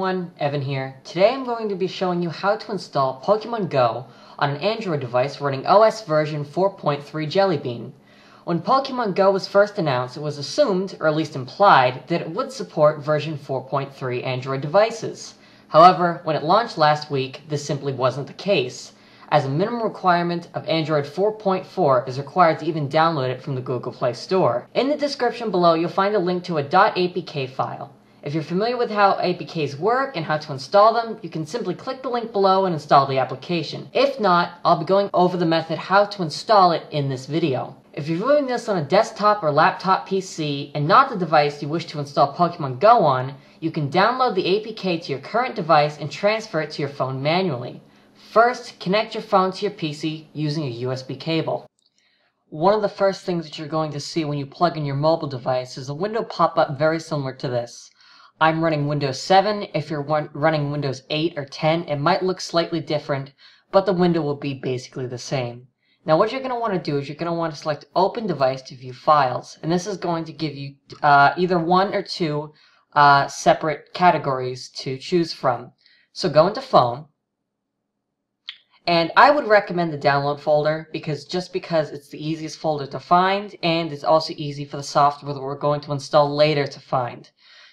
everyone, Evan here. Today I'm going to be showing you how to install Pokemon Go on an Android device running OS version 4.3 Jellybean. When Pokemon Go was first announced, it was assumed, or at least implied, that it would support version 4.3 Android devices. However, when it launched last week, this simply wasn't the case, as a minimum requirement of Android 4.4 is required to even download it from the Google Play Store. In the description below, you'll find a link to a .apk file. If you're familiar with how APKs work and how to install them, you can simply click the link below and install the application. If not, I'll be going over the method how to install it in this video. If you're viewing this on a desktop or laptop PC and not the device you wish to install Pokemon Go on, you can download the APK to your current device and transfer it to your phone manually. First, connect your phone to your PC using a USB cable. One of the first things that you're going to see when you plug in your mobile device is a window pop-up very similar to this. I'm running Windows 7. If you're running Windows 8 or 10, it might look slightly different, but the window will be basically the same. Now what you're going to want to do is you're going to want to select Open Device to view files, and this is going to give you either one or two separate categories to choose from. So go into Phone. And I would recommend the download folder because it's the easiest folder to find, and it's also easy for the software that we're going to install later to find.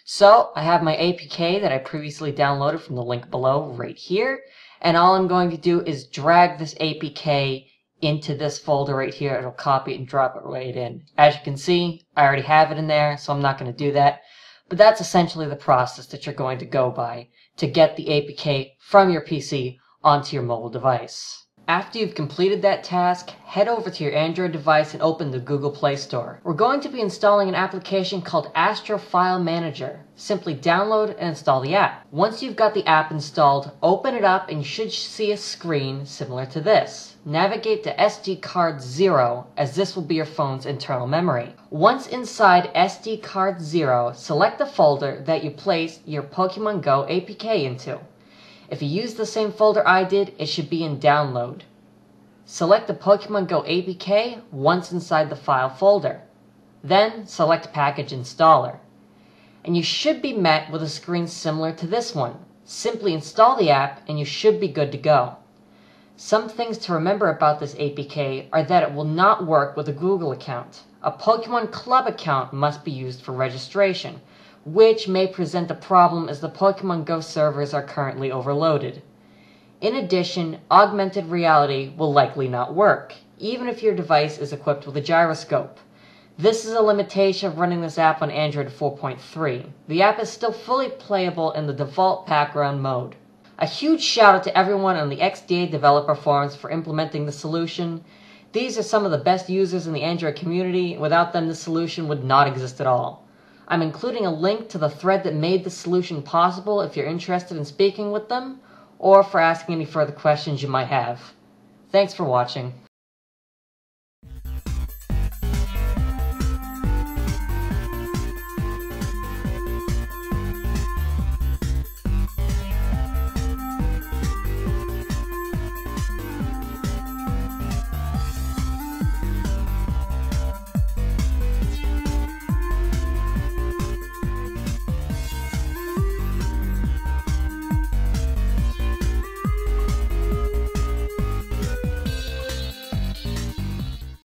So I have my APK that I previously downloaded from the link below right here, and all I'm going to do is drag this APK into this folder right here. It'll copy it and drop it right in. As you can see, I already have it in there, so I'm not going to do that. But that's essentially the process that you're going to go by to get the APK from your PC onto your mobile device. After you've completed that task, head over to your Android device and open the Google Play Store. We're going to be installing an application called Astro File Manager. Simply download and install the app. Once you've got the app installed, open it up and you should see a screen similar to this. Navigate to SD Card Zero, as this will be your phone's internal memory. Once inside SD Card Zero, select the folder that you placed your Pokemon Go APK into. If you use the same folder I did, it should be in Download. Select the Pokemon Go APK once inside the file folder. Then select Package Installer. And you should be met with a screen similar to this one. Simply install the app and you should be good to go. Some things to remember about this APK are that it will not work with a Google account. A Pokemon Club account must be used for registration, which may present a problem as the Pokemon Go servers are currently overloaded. In addition, augmented reality will likely not work, even if your device is equipped with a gyroscope. This is a limitation of running this app on Android 4.3. The app is still fully playable in the default background mode. A huge shout out to everyone on the XDA developer forums for implementing the solution. These are some of the best users in the Android community. Without them, the solution would not exist at all. I'm including a link to the thread that made the solution possible if you're interested in speaking with them or for asking any further questions you might have. Thanks for watching.